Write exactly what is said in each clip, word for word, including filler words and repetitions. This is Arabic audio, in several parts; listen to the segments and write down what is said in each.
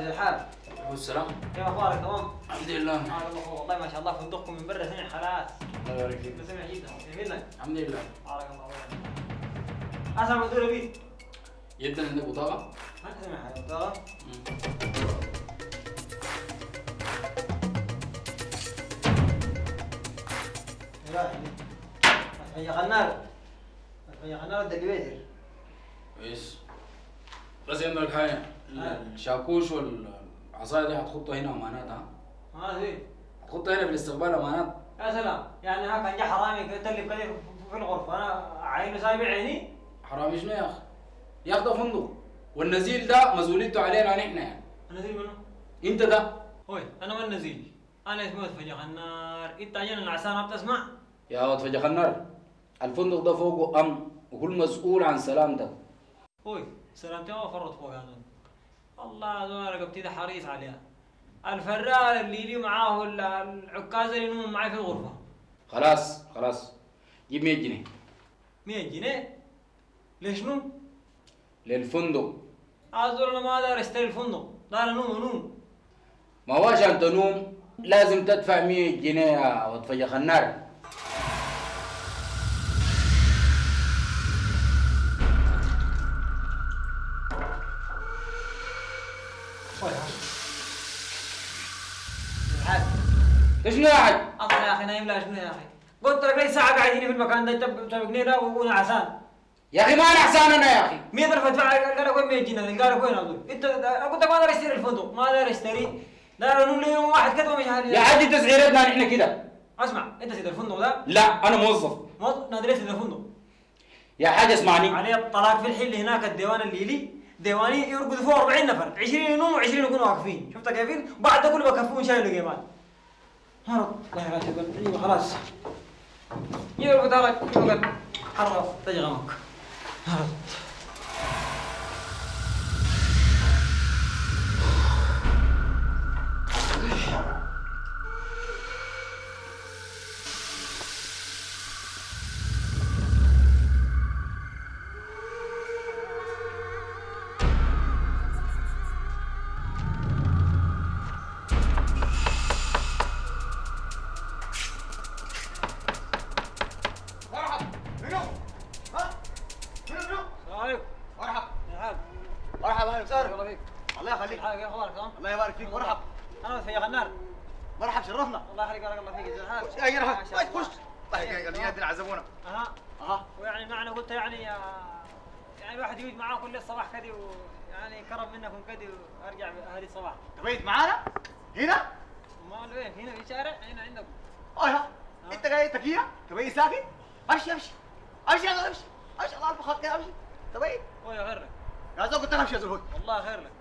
كيف الحال؟ عليكم السلام. كيف اخبارك؟ تمام؟ الحمد لله. والله ما شاء الله فندقكم من برا سمع حالات. الله يبارك فيك. سمع جدا. جميل لك؟ الحمد لله. بارك الله فيك. اسمع مدورة بيت. جدا عندك بطاقة؟ ما سمع حاجة بطاقة؟ لا يعني يا قنار يا قنار ده البيتر كويس بس عندك حاجة الشاكوش والعصاية دي هتحطها هنا امانات ها؟ اه دي هتحطها هنا في الاستقبال امانات يا سلام يعني ها كان جا حرامي تلف كده في الغرفة انا عيني سايب عيني حرامي شنو يا اخي؟ يا اخي ده فندق والنزيل ده مسؤوليته علينا نحن يعني النزيل منو؟ انت ده هوي انا ما النزيل انا اسمي وتفجخ النار انت عشان العسان ما بتسمع يا وتفجخ النار الفندق ده فوقه امن وكل مسؤول عن سلامتك هوي سلامتي ما فرط فوق هذا والله انا رقبتي ده حريص عليها الفرار اللي يجي معاه العكاز اللي ينوم معي في الغرفه خلاص خلاص جيب مية جنيه مية جنيه؟ لشنو؟ للفندق اعذر انا ما اقدر اشتري الفندق لا انا نوم ونوم ما هو عشان تنوم لازم تدفع مية جنيه وتفجخ النار ايش شنو يا اخي؟ اصلا يا اخي نايم لا شنو يا اخي؟ قلت لك لي ساعة قاعد هنا في المكان ده تبقني ده وانا عسان يا اخي ما انا عسان انا يا اخي مية درهم ادفع القى لك وين مية جنيه القى لك وين اقول انت قلت لك ما اقدر اشتري الفندق ما اقدر اشتري لا نقول لي يوم واحد كتبه مش عارف يا عدي تسعيرتنا نحن كده اسمع انت سيد الفندق ده؟ لا انا موظف موظف نادريت سيد الفندق يا حاج اسمعني عليه الطلاق في الحل هناك الديوان الليلي ديواني يرقدوا فوق أربعين نفر عشرين ينوموا وعشرين يكونوا واقفين شفت كيفين؟ بعد ده كله بكفوهم شايلوا جيمات هرب لا يا ايوه خلاص يلا بتاعك يلا حرف تجي غمك هرب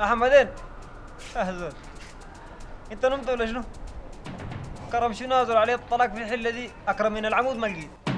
محمدين اهزر انت نمت ولا شنو؟ كرم شنو نازل عليه الطلاق في الحله دي اكرم من العمود ما لقيت